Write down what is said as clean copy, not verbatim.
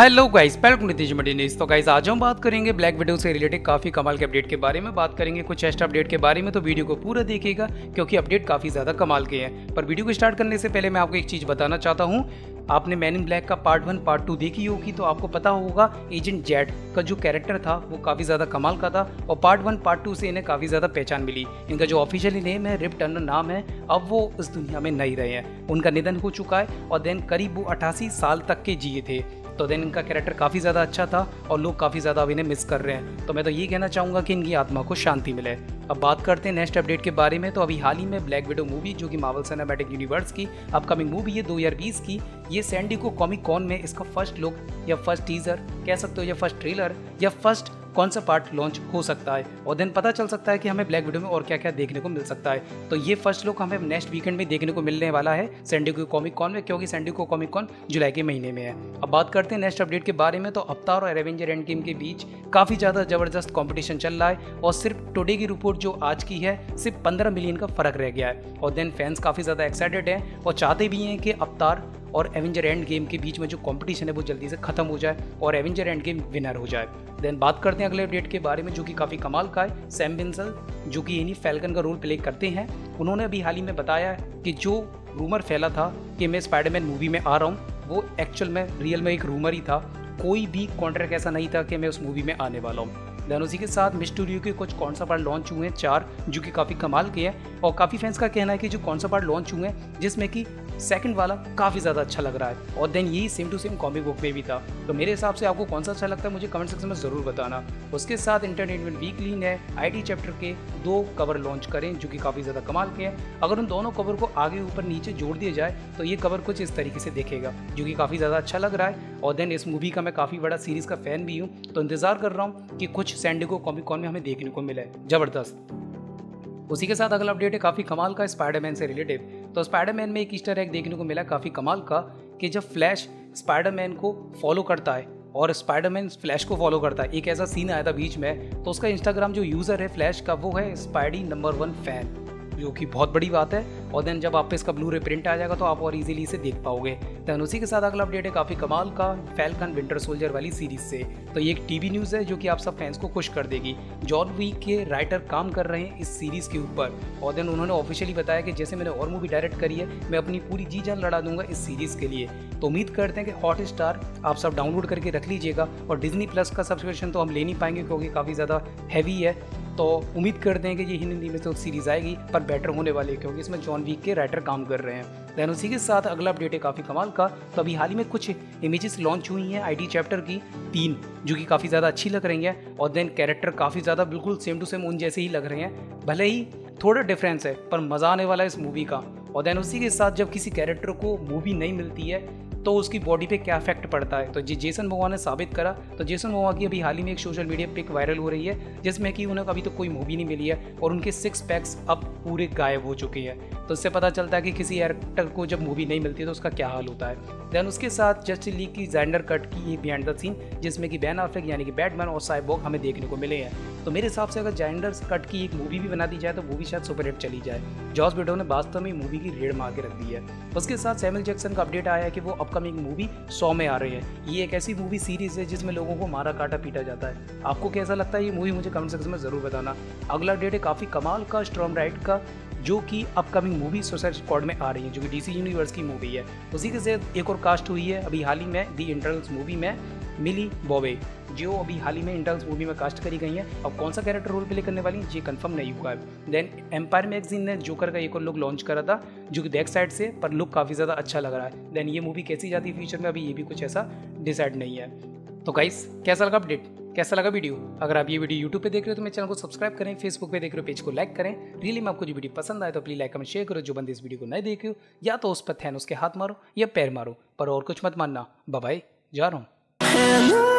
Hello guys, welcome to AG media news. तो guys आज हम बात करेंगे ब्लैक विडो से रिलेटेड काफ़ी कमाल के अपडेट के बारे में, बात करेंगे कुछ एक्स्ट्रा अपडेट के बारे में। तो वीडियो को पूरा देखिएगा क्योंकि अपडेट काफ़ी ज़्यादा कमाल के हैं। पर वीडियो को स्टार्ट करने से पहले मैं आपको एक चीज़ बताना चाहता हूँ। आपने मैन इन ब्लैक का पार्ट 1 पार्ट 2 देखी होगी तो आपको पता होगा एजेंट जेड का जो कैरेक्टर था वो काफ़ी ज़्यादा कमाल का था और पार्ट 1 पार्ट 2 से इन्हें काफ़ी ज़्यादा पहचान मिली। इनका जो ऑफिशियली नेम है रिप टर्न नाम है, अब वो इस दुनिया में नहीं रहे हैं, उनका निधन हो चुका है और देन करीब वो 88 साल तक के जिए थे। तो देन इनका कैरेक्टर काफ़ी ज़्यादा अच्छा था और लोग काफ़ी ज़्यादा अब इन्हें मिस कर रहे हैं। तो मैं तो ये कहना चाहूँगा कि इनकी आत्मा को शांति मिले। अब बात करते हैं नेक्स्ट अपडेट के बारे में। तो अभी हाल ही में ब्लैक विडो मूवी जो कि मार्वल सिनेमैटिक यूनिवर्स की अपकमिंग मूवी है 2020 की, ये सैन डिएगो कॉमिक कॉन में इसका फर्स्ट लुक या फर्स्ट टीजर कह सकते हो या फर्स्ट ट्रेलर या फर्स्ट कौन सा पार्ट लॉन्च हो सकता है और देन पता चल सकता है कि हमें ब्लैक विडो में और क्या क्या देखने को मिल सकता है। तो ये फर्स्ट लुक हमें नेक्स्ट वीकेंड में देखने को मिलने वाला है सैन डिएगो कॉमिक कॉन में, क्योंकि सैन डिएगो कॉमिक कॉन जुलाई के महीने में है। अब बात करते हैं नेक्स्ट अपडेट के बारे में। तो अवतार और एवेंजर एंड गेम के बीच काफ़ी ज़्यादा ज़बरदस्त कॉम्पिटिशन चल रहा है और सिर्फ टुडे की रिपोर्ट जो आज की है सिर्फ 15 मिलियन का फ़र्क रह गया है और देन फैंस काफ़ी ज़्यादा एक्साइटेड हैं और चाहते भी हैं कि अवतार और एवेंजर एंड गेम के बीच में जो कंपटीशन है वो जल्दी से खत्म हो जाए और एवेंजर एंड गेम विनर हो जाए। देन बात करते हैं अगले अपडेट के बारे में जो कि काफ़ी कमाल का है। सैम विंसेंट जो कि एनी फैल्कन का रोल प्ले करते हैं, उन्होंने अभी हाल ही में बताया कि जो रूमर फैला था कि मैं स्पाइडरमैन मूवी में आ रहा हूँ, वो एक्चुअल में रियल में एक रूमर ही था। कोई भी कॉन्ट्रैक्ट ऐसा नहीं था कि मैं उस मूवी में आने वाला हूँ। देन उसी के साथ मिस्टूरियो के कुछ कौन सा पार्ट लॉन्च हुए हैं 4, जो कि काफ़ी कमाल के हैं और काफ़ी फैंस का कहना है कि जो कौन सा पार्ट लॉन्च हुए हैं जिसमें कि सेकंड वाला काफ़ी ज़्यादा अच्छा लग रहा है और देन यही same to same comic book में भी था। तो मेरे हिसाब से आपको कौन सा अच्छा लगता है मुझे कमेंट सेक्शन में ज़रूर बताना। उसके साथ एंटरटेनमेंट वीकली ने IT चैप्टर के 2 कवर लॉन्च करें जो कि काफ़ी ज़्यादा कमाल के हैं। अगर उन दोनों कवर को आगे ऊपर नीचे जोड़ दिया जाए तो ये कवर कुछ इस तरीके से देखेगा जो कि काफ़ी ज़्यादा अच्छा लग रहा है और देन इस मूवी का मैं काफ़ी बड़ा सीरीज़ का फैन भी हूँ। तो इंतज़ार कर रहा हूँ कि कुछ सैन डिएगो कॉमिक कॉन में हमें देखने को मिला है ज़बरदस्त। उसी के साथ अगला अपडेट है काफ़ी कमाल का स्पाइडरमैन से रिलेटेड। तो स्पाइडरमैन में एक ईस्टर एग देखने को मिला काफ़ी कमाल का कि जब फ्लैश स्पाइडरमैन को फॉलो करता है और स्पाइडरमैन फ्लैश को फॉलो करता है, एक ऐसा सीन आया था बीच में। तो उसका इंस्टाग्राम जो यूज़र है फ्लैश का वो है spidey_1 फैन, जो कि बहुत बड़ी बात है। और देन जब आप पे इसका ब्लू रे प्रिंट आ जाएगा तो आप और इजीली इसे देख पाओगे। देन उसी के साथ अगला अपडेट है काफ़ी कमाल का फैल्कन विंटर सोल्जर वाली सीरीज से। तो ये एक टीवी न्यूज़ है जो कि आप सब फैंस को खुश कर देगी। जॉन वीक के राइटर काम कर रहे हैं इस सीरीज़ के ऊपर और देन उन्होंने ऑफिशियली बताया कि जैसे मैंने और मूवी डायरेक्ट करी है मैं अपनी पूरी जी जान लड़ा दूंगा इस सीरीज़ के लिए। तो उम्मीद करते हैं कि हॉट स्टार आप सब डाउनलोड करके रख लीजिएगा और डिज्नी प्लस का सब्सक्रिप्शन तो हम ले नहीं पाएंगे क्योंकि काफ़ी ज़्यादा हैवी है। तो उम्मीद करते हैं कि ये हिंदी में तो सीरीज़ आएगी पर बेटर होने वाली है क्योंकि इसमें जॉन वीक के राइटर काम कर रहे हैं। देन उसी के साथ अगला अपडेट है काफ़ी कमाल का। तो अभी हाल ही में कुछ इमेजेस लॉन्च हुई हैं IT चैप्टर की 3, जो कि काफ़ी ज़्यादा अच्छी लग रही हैं और देन कैरेक्टर काफ़ी ज़्यादा बिल्कुल सेम टू सेम उन जैसे ही लग रहे हैं, भले ही थोड़ा डिफरेंस है पर मज़ा आने वाला है इस मूवी का। और देन उसी के साथ जब किसी कैरेक्टर को मूवी नहीं मिलती है तो उसकी बॉडी पे क्या इफेक्ट पड़ता है, तो जेसन मोमोआ ने साबित करा। तो जेसन मोमोआ की अभी हाल ही में एक सोशल मीडिया पिक वायरल हो रही है जिसमें कि उन्हें अभी तो कोई मूवी नहीं मिली है और उनके 6 पैक्स अब पूरे गायब हो चुके हैं। तो इससे पता चलता है कि किसी एक्टर को जब मूवी नहीं मिलती है तो उसका क्या हाल होता है। देन उसके साथ जस्टिस लीग की जेंडर कट की ये बिहाइंड द सीन जिसमें कि बैन एफ्लेक यानी कि बैटमैन और साइबॉर्ग हमें देखने को मिले हैं। तो मेरे हिसाब से अगर जेंडर कट की एक मूवी भी बना दी जाए तो मूवी शायद सुपरहिट चली जाए। जॉस विडो ने वास्तव में मूवी की रेड मार के रख दी है। उसके साथ सैमुअल जैक्सन का अपडेट आया है कि वो अपकमिंग मूवी सॉ में आ रही है। ये एक ऐसी मूवी सीरीज है जिसमें लोगों को मारा काटा पीटा जाता है। आपको कैसा लगता है ये मूवी मुझे कमेंट सेक्शन में ज़रूर बताना। अगला अपडेट है काफ़ी कमाल का स्टॉर्म राइट का, जो कि अपकमिंग मूवी सुसाइड स्क्वाड में आ रही है जो कि DC यूनिवर्स की मूवी है। उसी के साथ एक और कास्ट हुई है अभी हाल ही में दी इंटरनल्स मूवी में मिली बॉबे, जो अभी हाल ही में इंटरनल्स मूवी में कास्ट करी गई हैं। अब कौन सा कैरेक्टर रोल प्ले करने वाली ये कंफर्म नहीं हुआ है। देन एम्पायर मैगजीन ने जोकर का एक और लुक लॉन्च करा था जो कि बैक साइड से पर लुक काफ़ी ज़्यादा अच्छा लग रहा है। देन ये मूवी कैसी जाती है फ्यूचर में अभी ये भी कुछ ऐसा डिसाइड नहीं है। तो गाइस कैसा लगा अपडेट, कैसा लगा वीडियो? अगर आप ये वीडियो YouTube पे देख रहे हो तो मेरे चैनल को सब्सक्राइब करें, Facebook पे देख रहे हो पेज को लाइक करें। रियली में आपको जो वीडियो पसंद आए तो प्लीज लाइक कमेंट शेयर करो। जो बंदे इस वीडियो को नहीं देखे हो या तो उस पर थैन उसके हाथ मारो या पैर मारो, पर और कुछ मत मानना। बाय, जा रहा हूँ।